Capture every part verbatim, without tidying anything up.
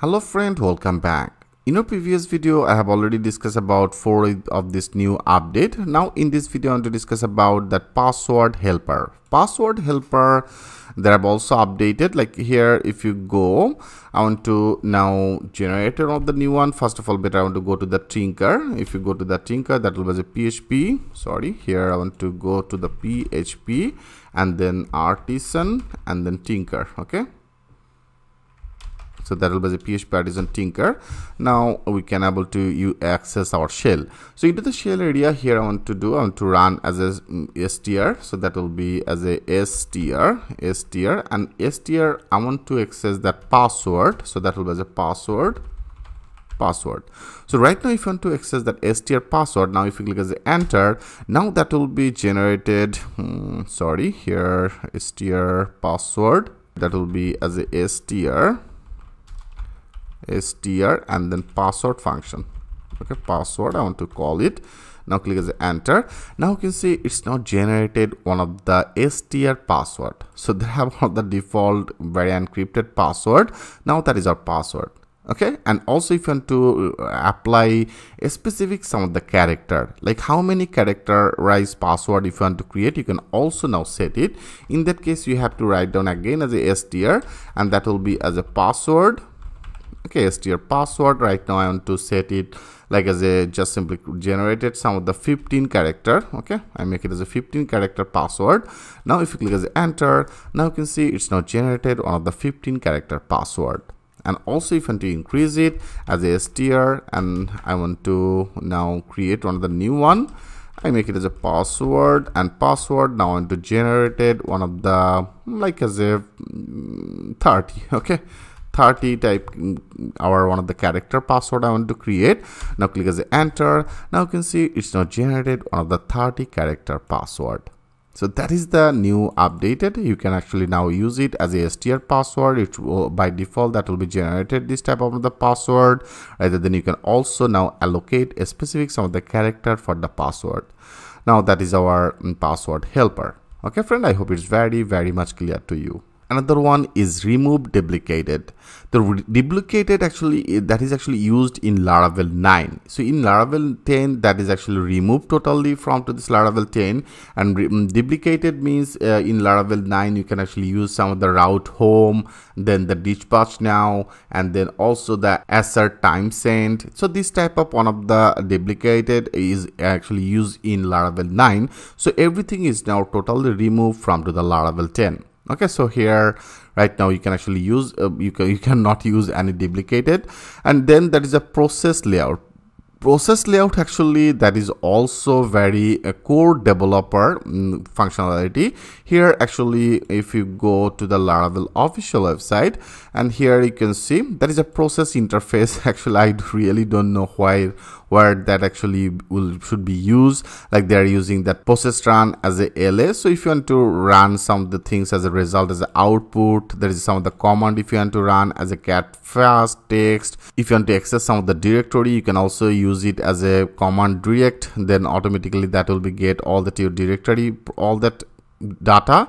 Hello friend, welcome back. In our previous video I have already discussed about four of this new update. Now in this video I want to discuss about that password helper. Password helper that I've also updated, like here if you go, I want to now generate of the new one. First of all, better I want to go to the tinker. If you go to the tinker, that will be a P H P. Sorry, here I want to go to the P H P and then artisan and then tinker. Okay. So that will be the P H P artisan tinker. Now we can able to you access our shell. So into the shell area here I want to do, I want to run as a Str. So that will be as a Str, Str and Str. I want to access that password. So that will be as a password, password. So right now if you want to access that Str password, now if you click as a enter, now that will be generated. Hmm, sorry, here Str password. That will be as a Str. Str and then password function. Okay, password I want to call it. Now click as enter. Now you can see it's now generated one of the Str password. So they have one of the default very encrypted password. Now that is our password. Okay, and also if you want to apply a specific some of the character, like how many characterized password if you want to create, you can also now set it. In that case you have to write down again as a Str and that will be as a password. Okay, Str password. Right now I want to set it like as a just simply generated some of the fifteen character. Okay, I make it as a fifteen character password. Now if you click as enter, now you can see it's now generated one of the fifteen character password. And also if I want to increase it as a Str and I want to now create one of the new one, I make it as a password and password. Now I want to generate it one of the like as a thirty. Okay, thirty type our one of the character password I want to create. Now click as enter. Now you can see it's now generated one of the thirty character password. So that is the new updated. You can actually now use it as a Str password. It will, by default that will be generated this type of the password. Rather than you can also now allocate a specific some of the character for the password. Now that is our password helper. Okay friend, I hope it's very very much clear to you. Another one is remove duplicated. The duplicated actually that is actually used in Laravel nine. So in Laravel ten that is actually removed totally from to this Laravel ten, and duplicated means uh, in Laravel nine you can actually use some of the route home, then the dispatch now, and then also the assert time sent. So this type of one of the duplicated is actually used in Laravel nine. So everything is now totally removed from to the Laravel ten. Okay, so here right now you can actually use uh, you can you cannot use any duplicated. And then that is a process layout. Process layout actually that is also very uh, core developer mm, functionality. Here actually if you go to the Laravel official website and here you can see that is a process interface. Actually I really don't know why where that actually will should be used, like they are using that process run as a L A. So if you want to run some of the things as a result as an output, there is some of the command if you want to run as a cat fast text. If you want to access some of the directory, you can also use use it as a command direct, then automatically that will be get all the your directory, all that data.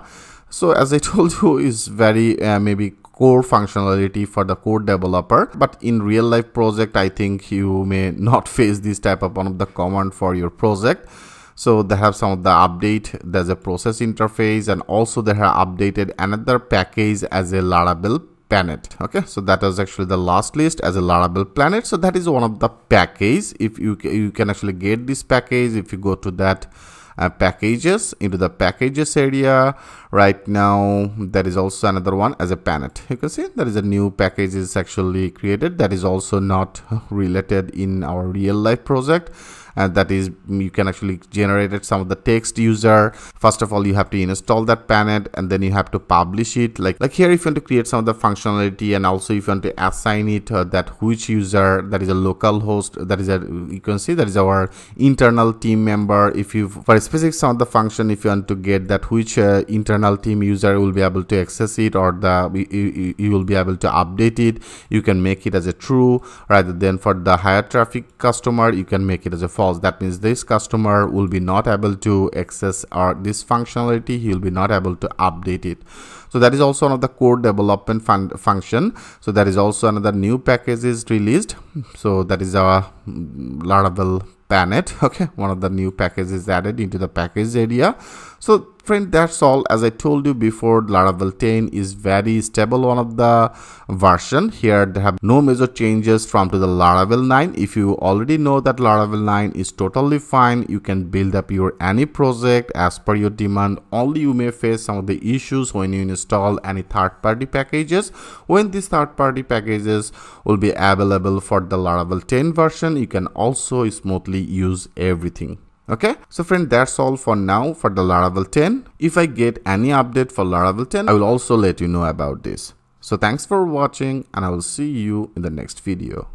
So as I told you is very uh, maybe core functionality for the core developer, but in real life project I think you may not face this type of one of the command for your project. So they have some of the update, there's a process interface, and also they have updated another package as a Laravel Pennant. Okay, so that was actually the last list as a Laravel Pennant. So that is one of the package. If you you can actually get this package, if you go to that uh, packages, into the packages area, right now there is also another one as a Pennant. You can see there is a new package is actually created that is also not related in our real life project. And that is you can actually generate some of the text user. First of all you have to install that Pennant and then you have to publish it, like like here if you want to create some of the functionality, and also if you want to assign it uh, that which user, that is a local host, that is a you can see that is our internal team member. If you for a specific some of the function, if you want to get that which uh, internal team user will be able to access it, or the you, you will be able to update it, you can make it as a true. Rather than for the higher traffic customer you can make it as a false. false, that means this customer will be not able to access our this functionality. He will be not able to update it. So that is also another core development fun function. So that is also another new package is released. So that is our Laravel Pennant. Okay, one of the new packages added into the package area. So friend, that's all. As I told you before, Laravel ten is very stable one of the version. Here they have no major changes from to the Laravel nine. If you already know that Laravel nine is totally fine, you can build up your any project as per your demand. Only you may face some of the issues when you install any third-party packages. When these third-party packages will be available for the Laravel ten version, you can also smoothly use everything. Okay, so friend, that's all for now for the Laravel ten. If I get any update for Laravel ten, I will also let you know about this. So thanks for watching, and I will see you in the next video.